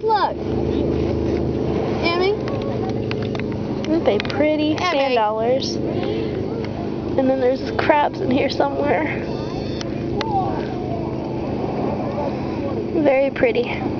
Look. Emmy? Aren't they pretty? $10. And then there's crabs in here somewhere. Very pretty.